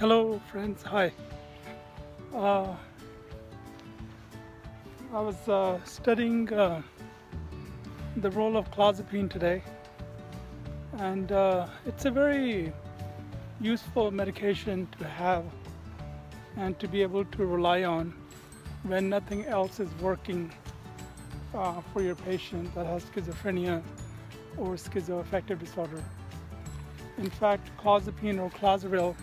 Hello friends, hi. I was studying the role of clozapine today, and it's a very useful medication to have and to be able to rely on when nothing else is working for your patient that has schizophrenia or schizoaffective disorder. In fact, clozapine or clozaril,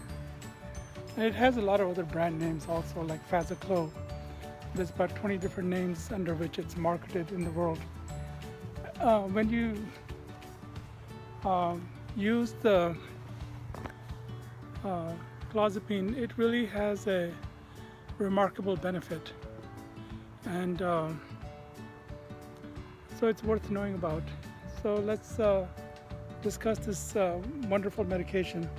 and it has a lot of other brand names also, like Fazaclo. There's about 20 different names under which it's marketed in the world. When you use the clozapine, it really has a remarkable benefit, and so it's worth knowing about. So let's discuss this wonderful medication.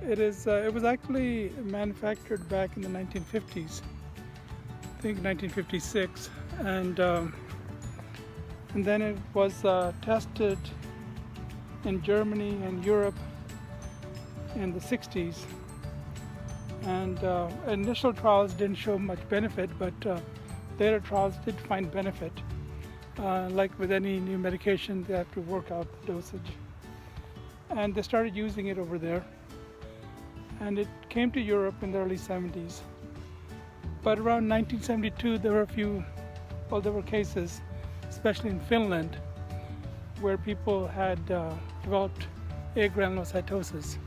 It was actually manufactured back in the 1950s, I think 1956, and then it was tested in Germany and Europe in the 60s. And initial trials didn't show much benefit, but later trials did find benefit. Like with any new medication, they have to work out the dosage. And they started using it over there. And it came to Europe in the early 70s. But around 1972, there were there were cases, especially in Finland, where people had developed agranulocytosis.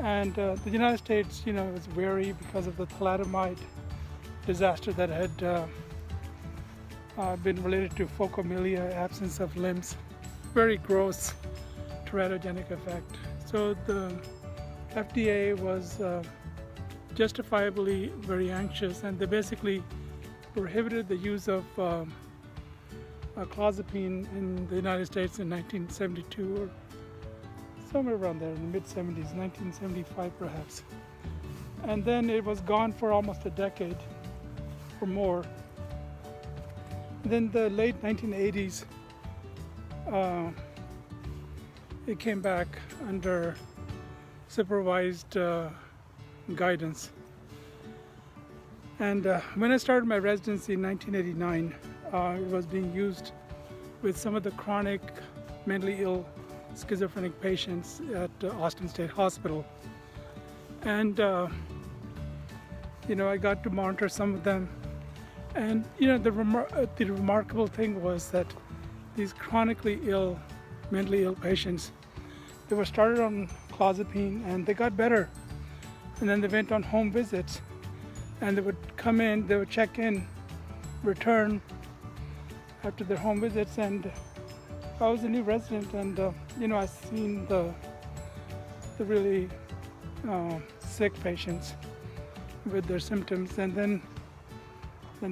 And the United States, you know, was wary because of the thalidomide disaster that had been related to phocomelia, absence of limbs, very gross teratogenic effect. So the FDA was justifiably very anxious, and they basically prohibited the use of clozapine in the United States in 1972, or somewhere around there, in the mid-70s, 1975 perhaps. And then it was gone for almost a decade or more. And then the late 1980s, it came back under supervised guidance. And when I started my residency in 1989, it was being used with some of the chronic mentally ill schizophrenic patients at Austin State Hospital. And you know, I got to monitor some of them, and you know, the remarkable thing was that these chronically ill, mentally ill patients, they were started on clozapine and they got better, and then they went on home visits, and they would come in, they would check in, return after their home visits. And I was a new resident, and you know, I seen the really sick patients with their symptoms, and then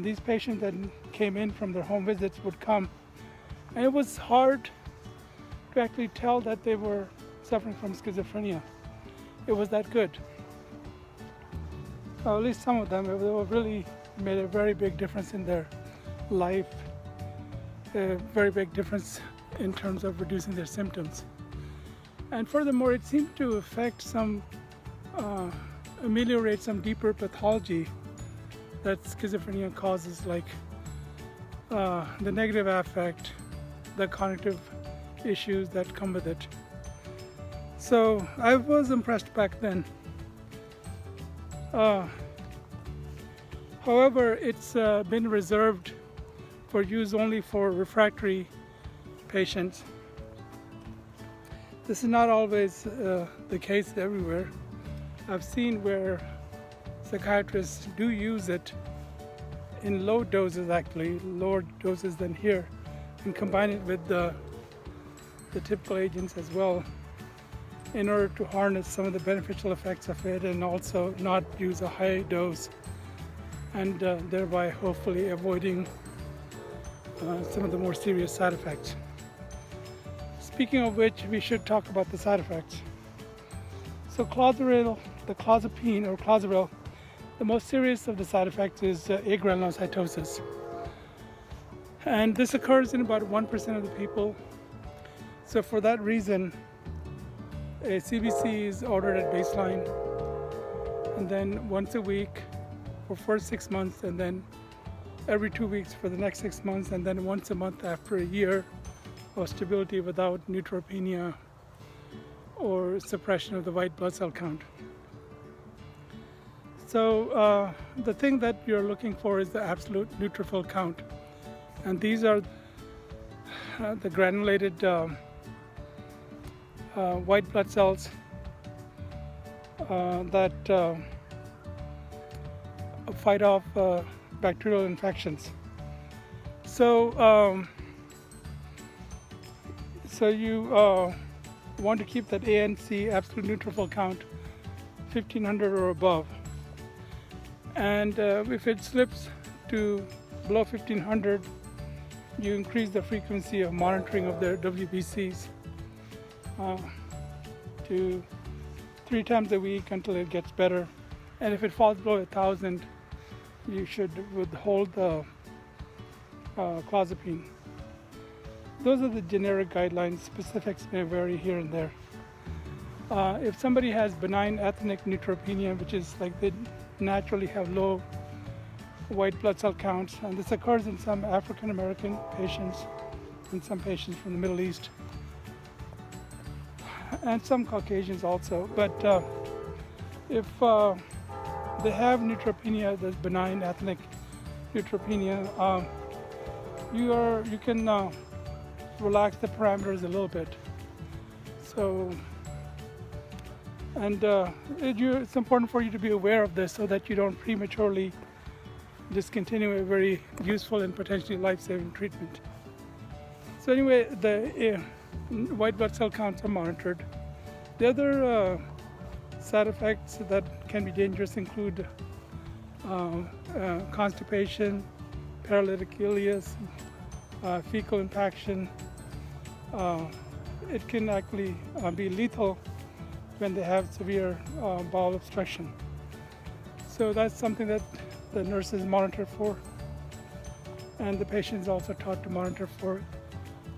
these patients that came in from their home visits would come, and it was hard to actually tell that they were suffering from schizophrenia. It was that good. Well, at least some of them, it really made a very big difference in their life, a very big difference in terms of reducing their symptoms. And furthermore, it seemed to affect some, ameliorate some deeper pathology that schizophrenia causes, like the negative affect, the cognitive issues that come with it. So I was impressed back then. However, it's been reserved for use only for refractory patients. This is not always the case everywhere. I've seen where psychiatrists do use it in low doses, actually, lower doses than here, and combine it with the typical agents as well, in order to harness some of the beneficial effects of it, and also not use a high dose, and thereby hopefully avoiding some of the more serious side effects. Speaking of which, we should talk about the side effects. So clozaril, the clozapine or clozaril, the most serious of the side effects is agranulocytosis. And this occurs in about 1% of the people. So for that reason, A CBC is ordered at baseline, and then once a week for first 6 months, and then every 2 weeks for the next 6 months, and then once a month after a year of stability without neutropenia or suppression of the white blood cell count. So the thing that you're looking for is the absolute neutrophil count, and these are the granulated white blood cells that fight off bacterial infections. So you want to keep that ANC, absolute neutrophil count, 1500 or above, and if it slips to below 1500, you increase the frequency of monitoring of their WBCs to 3 times a week until it gets better. And if it falls below 1000, you should withhold the clozapine. Those are the generic guidelines. Specifics may vary here and there. If somebody has benign ethnic neutropenia, which is like they naturally have low white blood cell counts, and this occurs in some African American patients and some patients from the Middle East and some Caucasians also, but if they have neutropenia, that's benign ethnic neutropenia, you can relax the parameters a little bit. So, and it's important for you to be aware of this so that you don't prematurely discontinue a very useful and potentially life-saving treatment. So anyway, the white blood cell counts are monitored. The other side effects that can be dangerous include constipation, paralytic ileus, fecal impaction. It can actually be lethal when they have severe bowel obstruction. So that's something that the nurses monitor for, and the patients also taught to monitor for,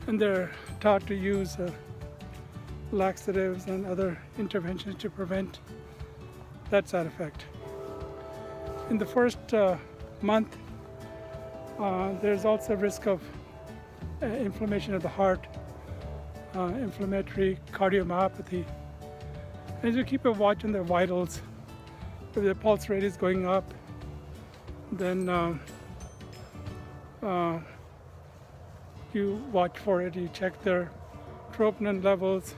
and they're taught to use laxatives and other interventions to prevent that side effect. In the first month, there's also risk of inflammation of the heart, inflammatory cardiomyopathy. As you keep a watch on their vitals, if their pulse rate is going up, then you watch for it. You check their troponin levels,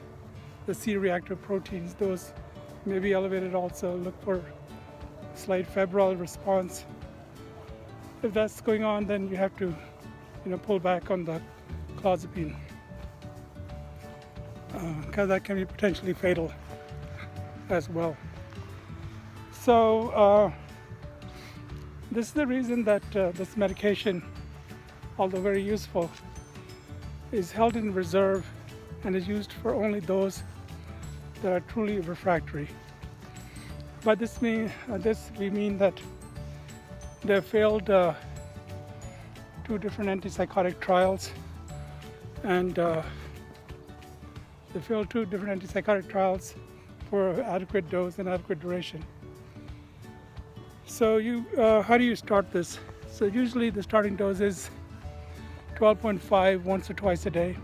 the C-reactive proteins. Those may be elevated also. Look for slight febrile response. If that's going on, then you have to, pull back on the clozapine, because that can be potentially fatal as well. So this is the reason that this medication, although very useful, is held in reserve and is used for only those that are truly refractory. By this we mean that they failed 2 different antipsychotic trials, and they failed 2 different antipsychotic trials for adequate dose and adequate duration. So you, how do you start this? So usually the starting dose is 12.5 once or twice a day.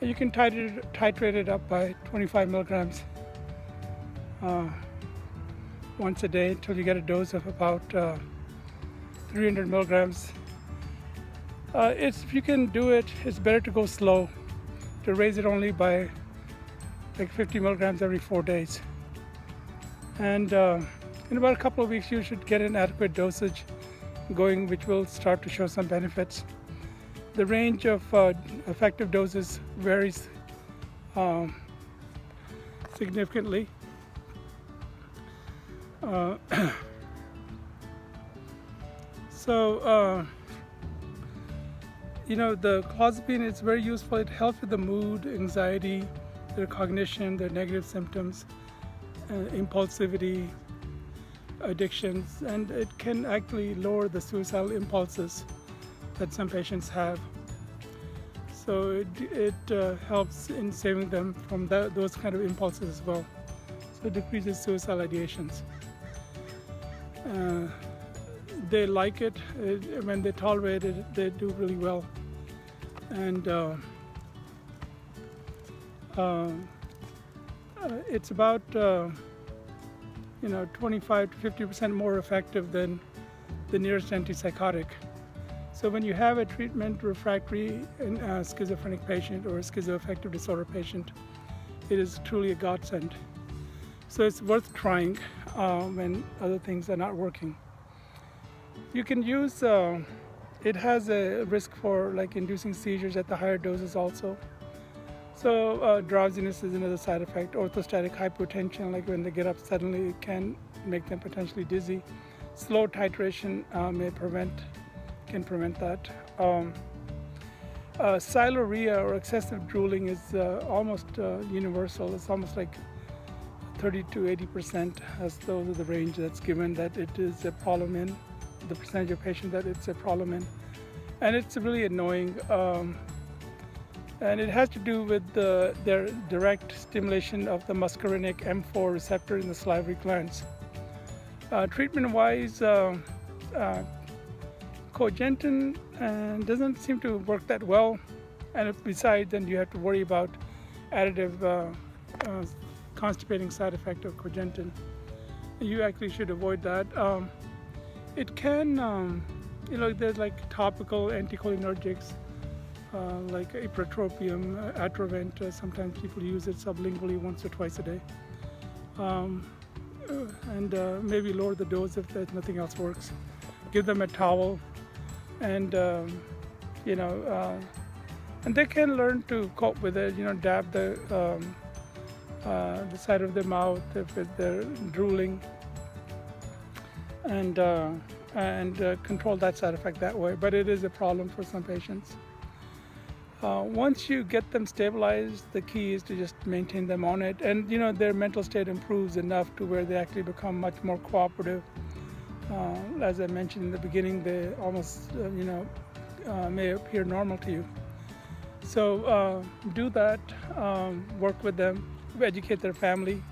And you can titrate it up by 25 milligrams once a day until you get a dose of about 300 milligrams. If you can do it, it's better to go slow, to raise it only by like 50 milligrams every 4 days. And in about a couple of weeks, you should get an adequate dosage going, which will start to show some benefits. The range of effective doses varies significantly. So, the clozapine is very useful. It helps with the mood, anxiety, their cognition, their negative symptoms, impulsivity, addictions, and it can actually lower the suicidal impulses that some patients have. So it helps in saving them from those kind of impulses as well. So it decreases suicidal ideations. They like it. When they tolerate it, they do really well. And it's about 25 to 50% more effective than the nearest antipsychotic. So when you have a treatment refractory schizophrenic patient or a schizoaffective disorder patient, it is truly a godsend. So it's worth trying when other things are not working. You can use, it has a risk for like inducing seizures at the higher doses also. So drowsiness is another side effect. Orthostatic hypotension, like when they get up suddenly, it can make them potentially dizzy. Slow titration can prevent that. Sialorrhea or excessive drooling is almost universal. It's almost like 30 to 80%. Those are the range that's given that it is a problem in, the percentage of patients that it's a problem in. And it's really annoying. And it has to do with their direct stimulation of the muscarinic M4 receptor in the salivary glands. Treatment-wise, Cogentin doesn't seem to work that well, and besides, then you have to worry about additive constipating side effect of Cogentin. You actually should avoid that. It can, there's like topical anticholinergics like ipratropium, atrovent. Sometimes people use it sublingually once or twice a day, and maybe lower the dose if there's nothing else works. Give them a towel, and and they can learn to cope with it. Dab the side of their mouth if they're drooling, and control that side effect that way. But it is a problem for some patients. Once you get them stabilized, the key is to just maintain them on it, and their mental state improves enough to where they actually become much more cooperative. As I mentioned in the beginning, they almost, may appear normal to you. So do that, work with them, educate their family.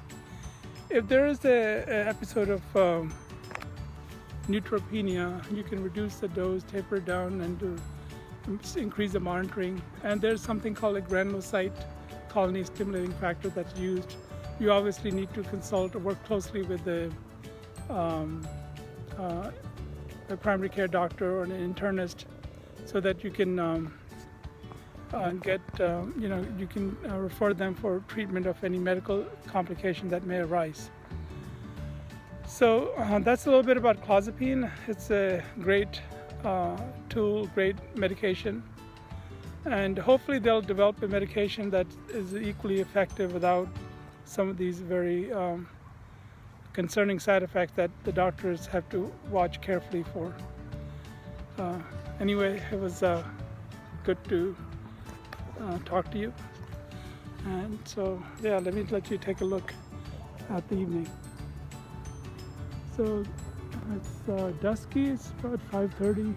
If there is an episode of neutropenia, you can reduce the dose, taper it down, and increase the monitoring. And there's something called a granulocyte colony stimulating factor that's used. You obviously need to consult or work closely with a primary care doctor or an internist, so that you can refer them for treatment of any medical complication that may arise. So that's a little bit about clozapine. It's a great tool, great medication, and hopefully they'll develop a medication that is equally effective without some of these very concerning side effects that the doctors have to watch carefully for. Anyway, it was good to talk to you. And so, yeah, let me let you take a look at the evening. So it's dusky, it's about 5:30.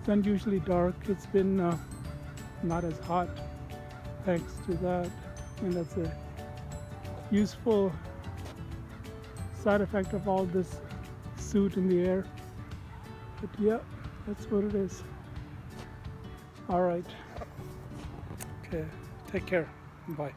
It's unusually dark. It's been not as hot, thanks to that. And that's a useful side effect of all this soot in the air. But yeah, that's what it is. All right. Okay, take care. Bye.